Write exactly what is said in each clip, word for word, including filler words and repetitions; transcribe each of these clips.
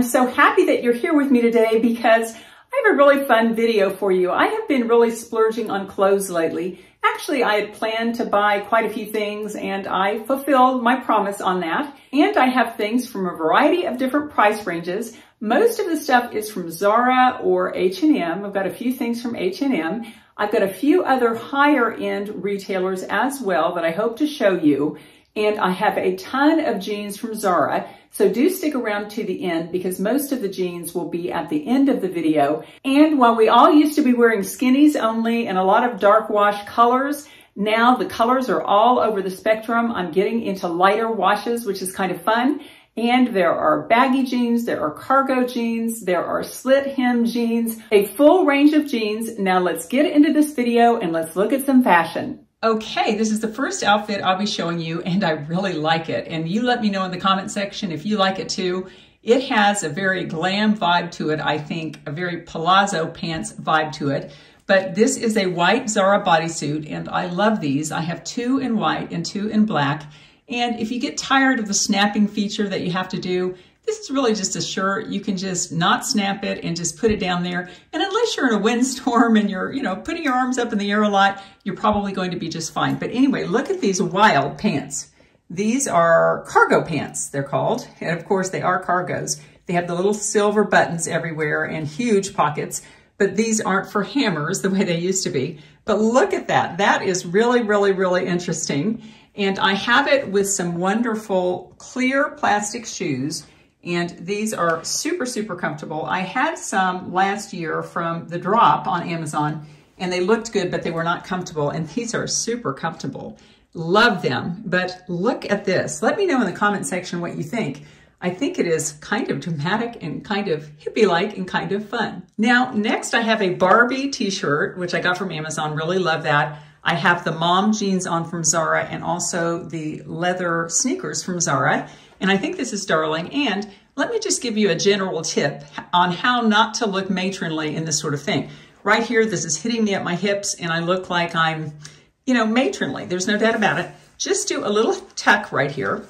I'm so happy that you're here with me today because I have a really fun video for you. I have been really splurging on clothes lately. Actually, I had planned to buy quite a few things and I fulfilled my promise on that. And I have things from a variety of different price ranges. Most of the stuff is from Zara or H and M. I've got a few things from H and M. I've got a few other higher end retailers as well that I hope to show you. And I have a ton of jeans from Zara. So do stick around to the end because most of the jeans will be at the end of the video. And while we all used to be wearing skinnies only and a lot of dark wash colors, now the colors are all over the spectrum. I'm getting into lighter washes, which is kind of fun. And there are baggy jeans, there are cargo jeans, there are slit hem jeans, a full range of jeans. Now let's get into this video and let's look at some fashion. Okay, this is the first outfit I'll be showing you and I really like it. And you let me know in the comment section if you like it too. It has a very glam vibe to it, I think, a very palazzo pants vibe to it. But this is a white Zara bodysuit and I love these. I have two in white and two in black. And if you get tired of the snapping feature that you have to do, this is really just a shirt. You can just not snap it and just put it down there. And unless you're in a windstorm and you're, you know, putting your arms up in the air a lot, you're probably going to be just fine. But anyway, look at these wild pants. These are cargo pants, they're called. And of course they are cargos. They have the little silver buttons everywhere and huge pockets, but these aren't for hammers the way they used to be. But look at that. That is really, really, really interesting. And I have it with some wonderful clear plastic shoes. And these are super, super comfortable. I had some last year from The Drop on Amazon and they looked good, but they were not comfortable. And these are super comfortable. Love them. But look at this. Let me know in the comment section what you think. I think it is kind of dramatic and kind of hippie-like and kind of fun. Now, next I have a Barbie t-shirt, which I got from Amazon. Really love that. I have the mom jeans on from Zara and also the leather sneakers from Zara. And I think this is darling. And let me just give you a general tip on how not to look matronly in this sort of thing. Right here, this is hitting me at my hips and I look like I'm, you know, matronly. There's no doubt about it. Just do a little tuck right here,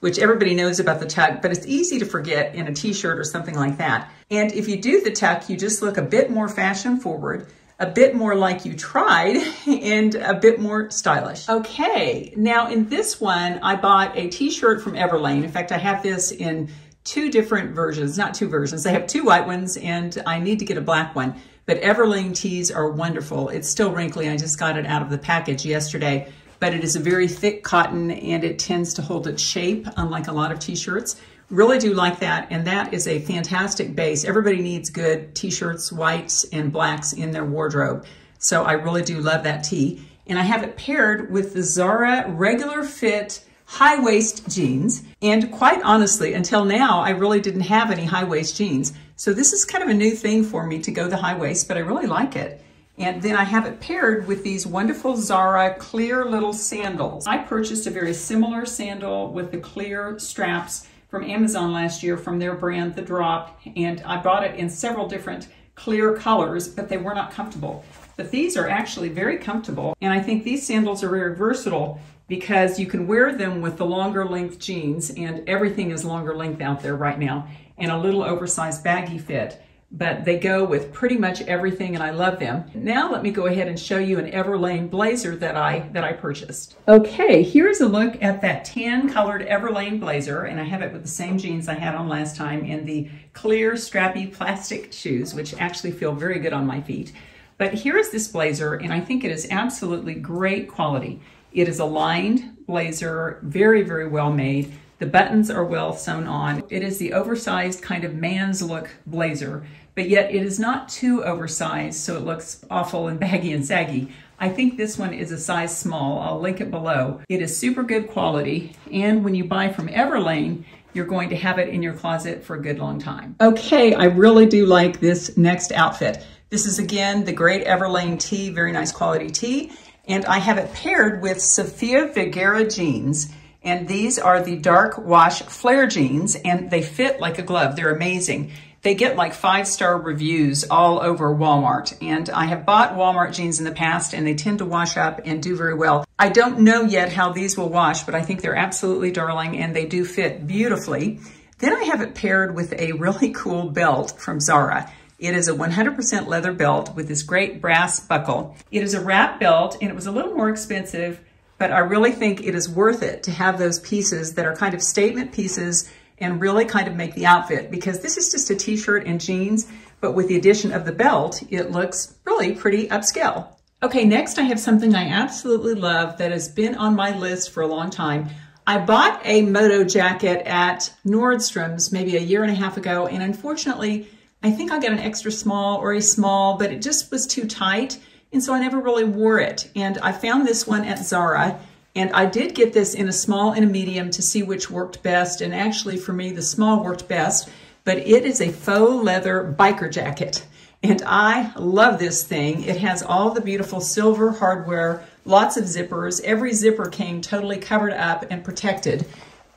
which everybody knows about the tuck, but it's easy to forget in a t-shirt or something like that. And if you do the tuck, you just look a bit more fashion forward, a bit more like you tried, and a bit more stylish. Okay, now in this one, I bought a t-shirt from Everlane. In fact, I have this in two different versions, not two versions. I have two white ones and I need to get a black one, but Everlane tees are wonderful. It's still wrinkly, I just got it out of the package yesterday, but it is a very thick cotton and it tends to hold its shape, unlike a lot of t-shirts. Really do like that, and that is a fantastic base. Everybody needs good t-shirts, whites and blacks in their wardrobe. So I really do love that tee. And I have it paired with the Zara regular fit high waist jeans. And quite honestly, until now, I really didn't have any high waist jeans. So this is kind of a new thing for me to go the high waist, but I really like it. And then I have it paired with these wonderful Zara clear little sandals. I purchased a very similar sandal with the clear straps from Amazon last year from their brand, The Drop, and I bought it in several different clear colors, but they were not comfortable. But these are actually very comfortable, and I think these sandals are very versatile because you can wear them with the longer length jeans, and everything is longer length out there right now, and a little oversized baggy fit, but they go with pretty much everything, and I love them. Now let me go ahead and show you an Everlane blazer that I that I purchased. Okay, here's a look at that tan colored Everlane blazer, and I have it with the same jeans I had on last time and the clear strappy plastic shoes, which actually feel very good on my feet. But here is this blazer, and I think it is absolutely great quality. It is a lined blazer, very, very well made. The buttons are well sewn on. It is the oversized kind of man's look blazer, but yet it is not too oversized, so it looks awful and baggy and saggy. I think this one is a size small. I'll link it below. It is super good quality, and when you buy from Everlane, you're going to have it in your closet for a good long time. Okay, I really do like this next outfit. This is again the great Everlane tee, very nice quality tee, and I have it paired with Sofia Vergara jeans. And these are the dark wash flare jeans, and they fit like a glove. They're amazing. They get like five-star reviews all over Walmart. And I have bought Walmart jeans in the past, and they tend to wash up and do very well. I don't know yet how these will wash, but I think they're absolutely darling, and they do fit beautifully. Then I have it paired with a really cool belt from Zara. It is a one hundred percent leather belt with this great brass buckle. It is a wrap belt and it was a little more expensive, but I really think it is worth it to have those pieces that are kind of statement pieces and really kind of make the outfit, because this is just a t-shirt and jeans, but with the addition of the belt, it looks really pretty upscale. Okay, next I have something I absolutely love that has been on my list for a long time. I bought a moto jacket at Nordstrom's maybe a year and a half ago, and unfortunately, I think I got an extra small or a small, but it just was too tight, and so I never really wore it. And I found this one at Zara, and I did get this in a small and a medium to see which worked best, and actually for me, the small worked best, but it is a faux leather biker jacket. And I love this thing. It has all the beautiful silver hardware, lots of zippers. Every zipper came totally covered up and protected.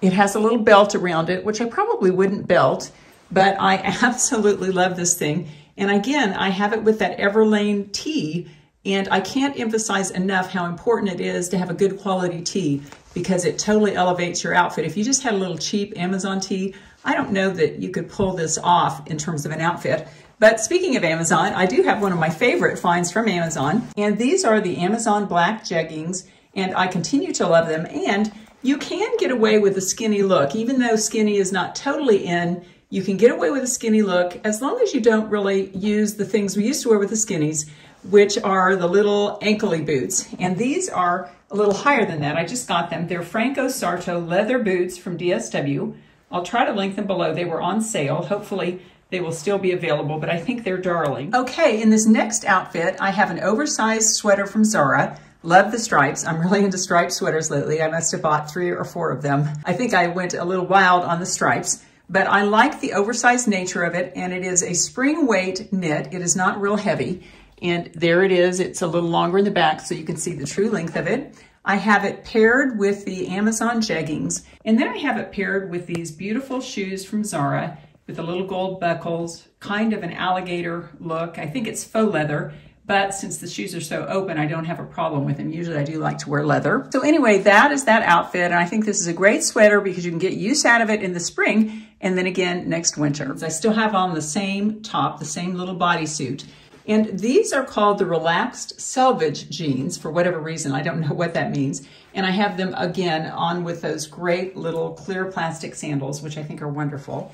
It has a little belt around it, which I probably wouldn't belt, but I absolutely love this thing. And again, I have it with that Everlane tee, and I can't emphasize enough how important it is to have a good quality tee, because it totally elevates your outfit. If you just had a little cheap Amazon tee, I don't know that you could pull this off in terms of an outfit. But speaking of Amazon, I do have one of my favorite finds from Amazon, and these are the Amazon black jeggings, and I continue to love them. And you can get away with a skinny look, even though skinny is not totally in. You can get away with a skinny look as long as you don't really use the things we used to wear with the skinnies, which are the little ankle-y boots. And these are a little higher than that. I just got them. They're Franco Sarto leather boots from D S W. I'll try to link them below. They were on sale. Hopefully they will still be available, but I think they're darling. Okay, in this next outfit, I have an oversized sweater from Zara. Love the stripes. I'm really into striped sweaters lately. I must have bought three or four of them. I think I went a little wild on the stripes, but I like the oversized nature of it, and it is a spring weight knit. It is not real heavy, and there it is. It's a little longer in the back, so you can see the true length of it. I have it paired with the Amazon jeggings, and then I have it paired with these beautiful shoes from Zara with the little gold buckles, kind of an alligator look. I think it's faux leather, but since the shoes are so open, I don't have a problem with them. Usually I do like to wear leather. So anyway, that is that outfit. And I think this is a great sweater because you can get use out of it in the spring and then again next winter. I still have on the same top, the same little bodysuit. And these are called the relaxed selvage jeans for whatever reason. I don't know what that means. And I have them again on with those great little clear plastic sandals, which I think are wonderful.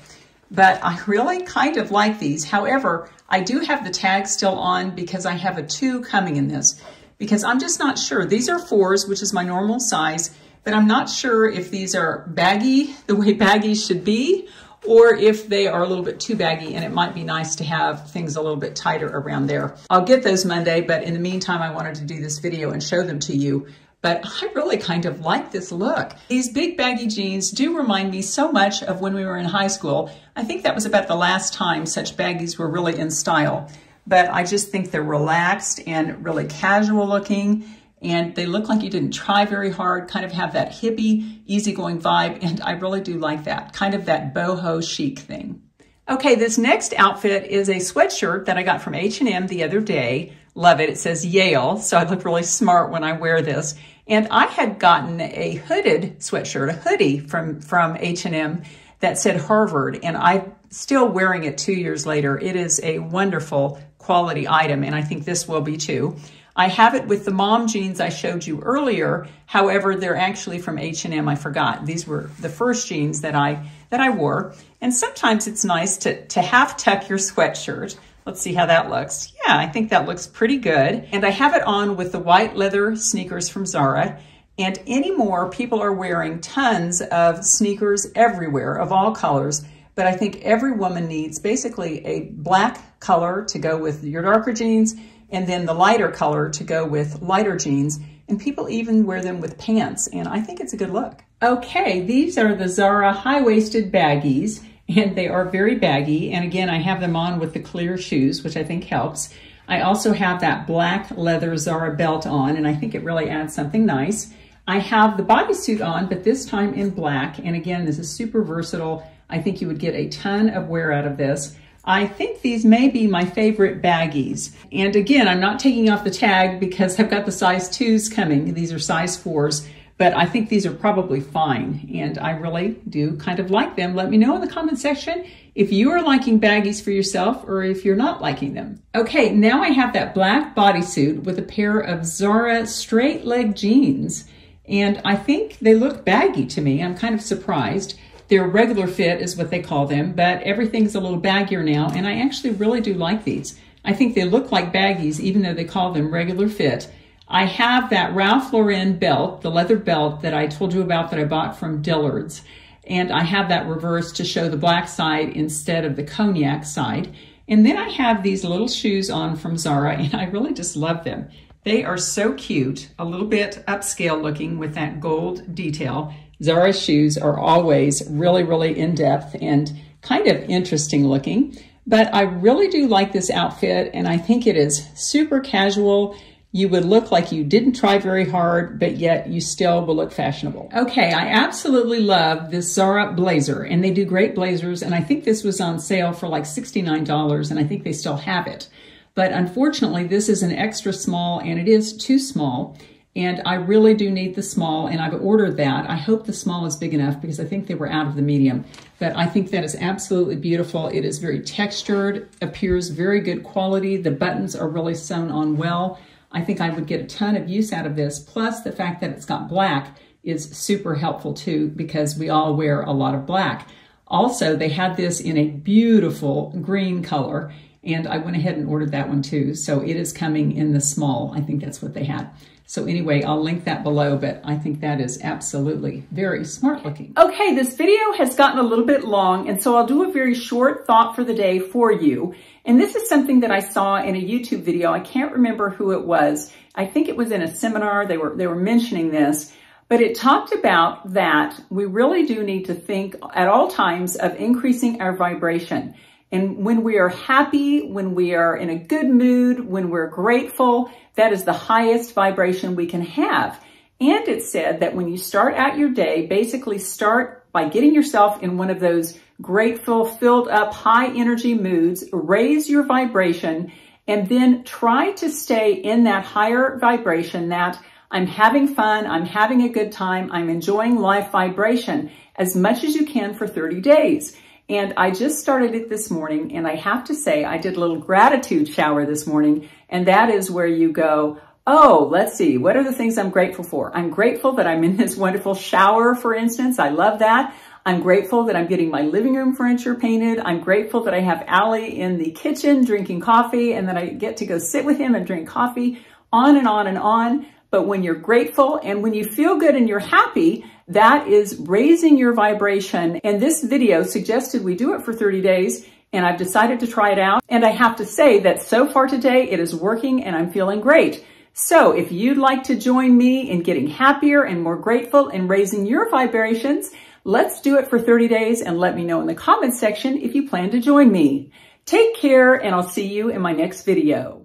But I really kind of like these. However, I do have the tag still on because I have a two coming in this, because I'm just not sure. These are fours, which is my normal size, but I'm not sure if these are baggy, the way baggy should be, or if they are a little bit too baggy, and it might be nice to have things a little bit tighter around there. I'll get those Monday, but in the meantime, I wanted to do this video and show them to you. But I really kind of like this look. These big baggy jeans do remind me so much of when we were in high school. I think that was about the last time such baggies were really in style. But I just think they're relaxed and really casual looking. And they look like you didn't try very hard, kind of have that hippie, easygoing vibe. And I really do like that, kind of that boho chic thing. Okay, this next outfit is a sweatshirt that I got from H and M the other day. Love it. It says Yale, so I look really smart when I wear this. And I had gotten a hooded sweatshirt, a hoodie from, from H and M that said Harvard, and I'm still wearing it two years later. It is a wonderful quality item, and I think this will be too. I have it with the mom jeans I showed you earlier. However, they're actually from H and M. I forgot. These were the first jeans that I that I wore. And sometimes it's nice to, to half tuck your sweatshirt. Let's see how that looks. Yeah, I think that looks pretty good. And I have it on with the white leather sneakers from Zara. And anymore, people are wearing tons of sneakers everywhere of all colors. But I think every woman needs basically a black color to go with your darker jeans, and then the lighter color to go with lighter jeans. And people even wear them with pants, and I think it's a good look. Okay, these are the Zara high-waisted baggies, and they are very baggy. And again, I have them on with the clear shoes, which I think helps. I also have that black leather Zara belt on, and I think it really adds something nice. I have the bodysuit on, but this time in black. And again, this is super versatile. I think you would get a ton of wear out of this. I think these may be my favorite baggies. And again, I'm not taking off the tag because I've got the size twos coming. These are size fours, but I think these are probably fine, and I really do kind of like them. Let me know in the comment section if you are liking baggies for yourself or if you're not liking them. Okay, now I have that black bodysuit with a pair of Zara straight leg jeans, and I think they look baggy to me. I'm kind of surprised. Their regular fit is what they call them, but everything's a little baggier now, and I actually really do like these. I think they look like baggies, even though they call them regular fit. I have that Ralph Lauren belt, the leather belt that I told you about that I bought from Dillard's, and I have that reversed to show the black side instead of the cognac side. And then I have these little shoes on from Zara, and I really just love them. They are so cute, a little bit upscale looking with that gold detail. Zara shoes are always really, really in-depth and kind of interesting looking, but I really do like this outfit, and I think it is super casual. You would look like you didn't try very hard, but yet you still will look fashionable. Okay, I absolutely love this Zara blazer, and they do great blazers, and I think this was on sale for like sixty-nine dollars, and I think they still have it. But unfortunately, this is an extra small, and it is too small. And I really do need the small, and I've ordered that. I hope the small is big enough because I think they were out of the medium. But I think that is absolutely beautiful. It is very textured, appears very good quality. The buttons are really sewn on well. I think I would get a ton of use out of this. Plus the fact that it's got black is super helpful too, because we all wear a lot of black. Also, they had this in a beautiful green color, and I went ahead and ordered that one too. So it is coming in the small. I think that's what they had. So anyway, I'll link that below, but I think that is absolutely very smart looking. Okay, this video has gotten a little bit long, and so I'll do a very short thought for the day for you. And this is something that I saw in a YouTube video. I can't remember who it was. I think it was in a seminar. They were, they were mentioning this, but it talked about that we really do need to think at all times of increasing our vibration. And when we are happy, when we are in a good mood, when we're grateful, that is the highest vibration we can have. And it said that when you start out your day, basically start by getting yourself in one of those grateful, filled up, high energy moods, raise your vibration, and then try to stay in that higher vibration, that I'm having fun, I'm having a good time, I'm enjoying life vibration as much as you can for thirty days. And I just started it this morning, and I have to say I did a little gratitude shower this morning, and that is where you go, oh, let's see, what are the things I'm grateful for? I'm grateful that I'm in this wonderful shower, for instance. I love that. I'm grateful that I'm getting my living room furniture painted. I'm grateful that I have Allie in the kitchen drinking coffee, and that I get to go sit with him and drink coffee, on and on and on. But when you're grateful and when you feel good and you're happy, that is raising your vibration. And this video suggested we do it for thirty days, and I've decided to try it out. And I have to say that so far today, it is working, and I'm feeling great. So if you'd like to join me in getting happier and more grateful and raising your vibrations, let's do it for thirty days, and let me know in the comments section if you plan to join me. Take care, and I'll see you in my next video.